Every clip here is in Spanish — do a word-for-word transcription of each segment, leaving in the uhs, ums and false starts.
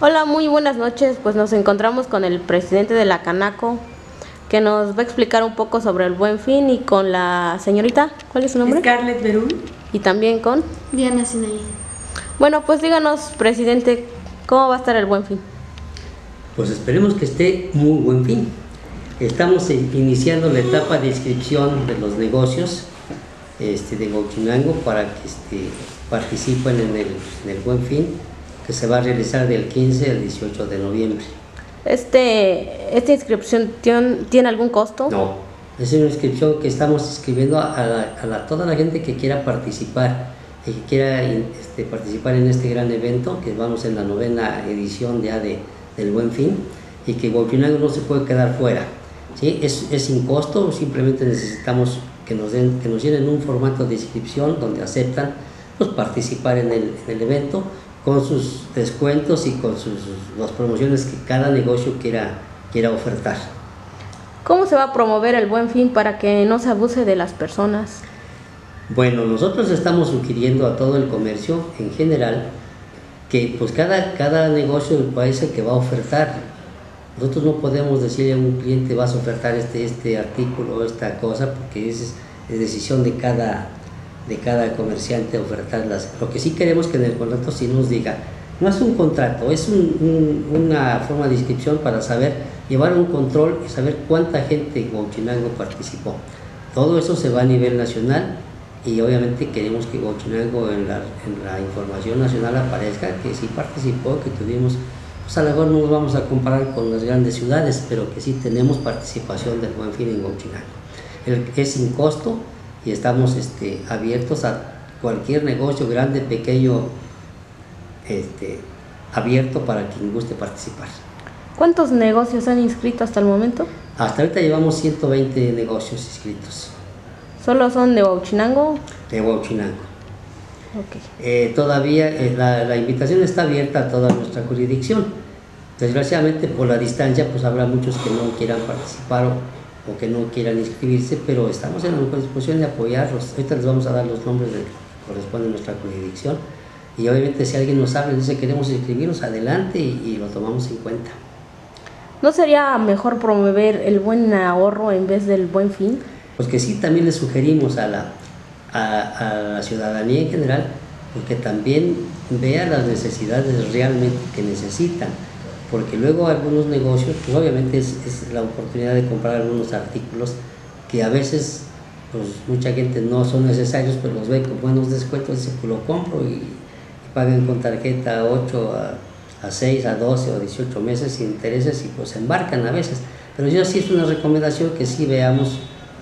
Hola, muy buenas noches. Pues nos encontramos con el presidente de la Canaco, que nos va a explicar un poco sobre el Buen Fin, y con la señorita, ¿cuál es su nombre? Escarlet Berum. Y también con Diana Sinai. Bueno, pues díganos, presidente, ¿cómo va a estar el Buen Fin? Pues esperemos que esté muy buen fin. Estamos iniciando la etapa de inscripción de los negocios este, de Huauchinango para que este, participen en el, en el Buen Fin, que se va a realizar del quince al dieciocho de noviembre. Este, ¿Esta inscripción tiene, tiene algún costo? No, es una inscripción que estamos inscribiendo a, la, a la, toda la gente que quiera participar y que quiera este, participar en este gran evento, que vamos en la novena edición ya de, del Buen Fin, y que Huauchinango no se puede quedar fuera, ¿sí? Es, es sin costo, simplemente necesitamos que nos, den, que nos llenen un formato de inscripción donde aceptan pues, participar en el, en el evento, con sus descuentos y con sus, las promociones que cada negocio quiera, quiera ofertar. ¿Cómo se va a promover el Buen Fin para que no se abuse de las personas? Bueno, nosotros estamos sugiriendo a todo el comercio en general que pues cada, cada negocio del país el que va a ofertar. Nosotros no podemos decirle a un cliente vas a ofertar este, este artículo o esta cosa, porque es, es decisión de cada de cada comerciante ofertarlas. Lo que sí queremos que en el contrato sí nos diga, no es un contrato, es un, un, una forma de inscripción para saber, llevar un control y saber cuánta gente en Huauchinango participó. Todo eso se va a nivel nacional y obviamente queremos que Huauchinango en la, en la información nacional aparezca que sí participó, que tuvimos, pues a lo mejor no nos vamos a comparar con las grandes ciudades, pero que sí tenemos participación del Buen Fin en Huauchinango. Es sin costo, y estamos este, abiertos a cualquier negocio, grande, pequeño, este, abierto para quien guste participar. ¿Cuántos negocios han inscrito hasta el momento? Hasta ahorita llevamos ciento veinte negocios inscritos. ¿Solo son de Huauchinango? De Huauchinango. Okay. Eh, todavía eh, la, la invitación está abierta a toda nuestra jurisdicción. Desgraciadamente por la distancia pues habrá muchos que no quieran participar o o que no quieran inscribirse, pero estamos en la disposición de apoyarlos. Ahorita les vamos a dar los nombres de que corresponde a nuestra jurisdicción, y obviamente si alguien nos habla y dice queremos inscribirnos, adelante y, y lo tomamos en cuenta. ¿No sería mejor promover el buen ahorro en vez del Buen Fin? Pues que sí, también le sugerimos a la, a, a la ciudadanía en general, porque también vea las necesidades realmente que necesitan, porque luego algunos negocios, pues obviamente es, es la oportunidad de comprar algunos artículos que a veces pues mucha gente no son necesarios, pero los ve con buenos descuentos y dice pues lo compro, y, y pagan con tarjeta a ocho, a, a seis, a doce o dieciocho meses sin intereses, y pues embarcan a veces. Pero yo sí es una recomendación que sí veamos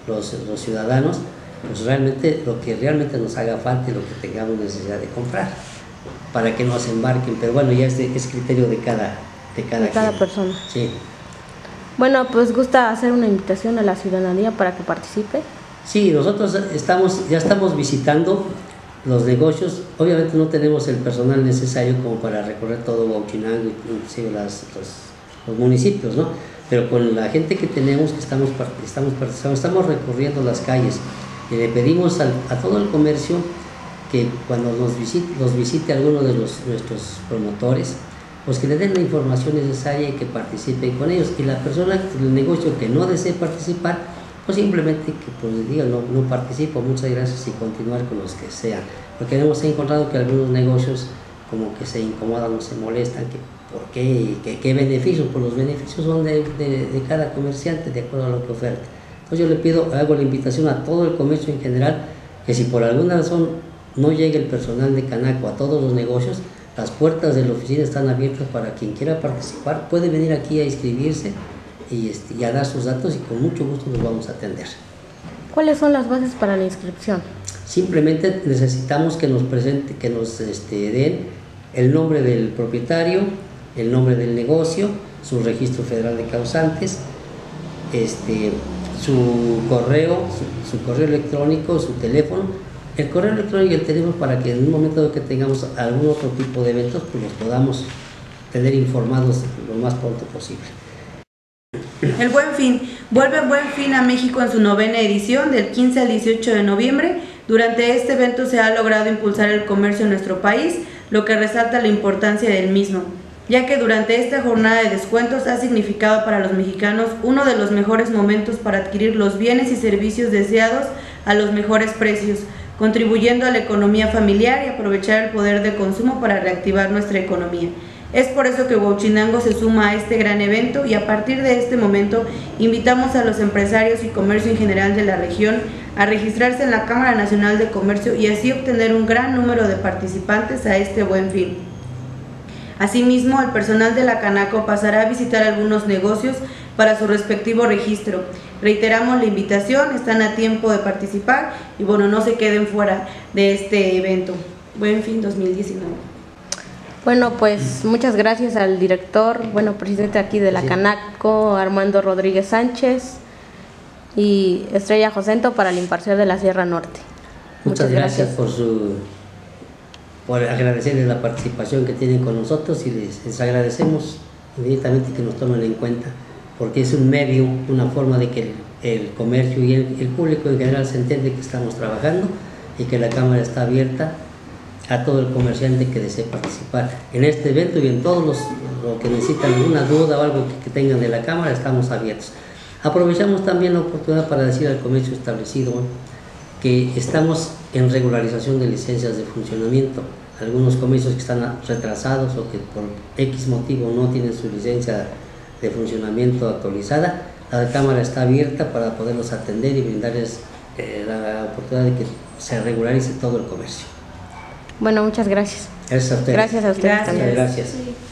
los, los ciudadanos pues realmente lo que realmente nos haga falta y lo que tengamos necesidad de comprar, para que no se embarquen, pero bueno, ya es, de, es criterio de cada de cada, de cada persona. Sí. Bueno, pues gusta hacer una invitación a la ciudadanía para que participe. Sí, nosotros estamos, ya estamos visitando los negocios. Obviamente no tenemos el personal necesario como para recorrer todo Huauchinango, inclusive las, los, los municipios, ¿no? Pero con la gente que tenemos, que estamos, estamos, estamos recorriendo las calles, y le pedimos al, a todo el comercio que cuando nos visite, los visite alguno de los, nuestros promotores, pues que le den la información necesaria y que participen con ellos, y la persona del negocio que no desee participar, pues simplemente que pues, diga no, no participo, muchas gracias, y continuar con los que sean, porque hemos encontrado que algunos negocios como que se incomodan o se molestan, que por qué y que, qué beneficios, pues los beneficios son de, de, de cada comerciante de acuerdo a lo que oferta. Entonces yo le pido, hago la invitación a todo el comercio en general, que si por alguna razón no llega el personal de Canaco a todos los negocios, las puertas de la oficina están abiertas para quien quiera participar, puede venir aquí a inscribirse y, este, y a dar sus datos, y con mucho gusto los vamos a atender. ¿Cuáles son las bases para la inscripción? Simplemente necesitamos que nos presente, que nos este, den el nombre del propietario, el nombre del negocio, su registro federal de causantes, este, su correo, su, su correo electrónico, su teléfono. El correo electrónico y el teléfono, para que en un momento que tengamos algún otro tipo de eventos, pues los podamos tener informados lo más pronto posible. El Buen Fin. Vuelve Buen Fin a México en su novena edición, del quince al dieciocho de noviembre. Durante este evento se ha logrado impulsar el comercio en nuestro país, lo que resalta la importancia del mismo. ya que durante esta jornada de descuentos ha significado para los mexicanos uno de los mejores momentos para adquirir los bienes y servicios deseados a los mejores precios, contribuyendo a la economía familiar y aprovechar el poder de consumo para reactivar nuestra economía. Es por eso que Huauchinango se suma a este gran evento y a partir de este momento invitamos a los empresarios y comercio en general de la región a registrarse en la Cámara Nacional de Comercio y así obtener un gran número de participantes a este Buen Fin. Asimismo, el personal de la Canaco pasará a visitar algunos negocios para su respectivo registro. Reiteramos la invitación, están a tiempo de participar y bueno, no se queden fuera de este evento. Buen Fin dos mil diecinueve. Bueno, pues muchas gracias al director, bueno, presidente aquí de la sí. Canaco, Armando Rodríguez Sánchez y Estrella Josento para el Imparcial de la Sierra Norte. Muchas, muchas gracias, gracias por su, por agradecerles la participación que tienen con nosotros y les, les agradecemos infinitamente que nos tomen en cuenta, porque es un medio, una forma de que el, el comercio y el, el público en general se entiende que estamos trabajando y que la Cámara está abierta a todo el comerciante que desee participar en este evento y en todos los, los que necesitan alguna duda o algo que, que tengan de la Cámara, estamos abiertos. Aprovechamos también la oportunidad para decir al comercio establecido que estamos en regularización de licencias de funcionamiento. Algunos comercios que están retrasados o que por X motivo no tienen su licencia de funcionamiento actualizada, la Cámara está abierta para poderlos atender y brindarles eh, la oportunidad de que se regularice todo el comercio. Bueno, muchas gracias. Gracias a ustedes. Gracias a ustedes también. Gracias.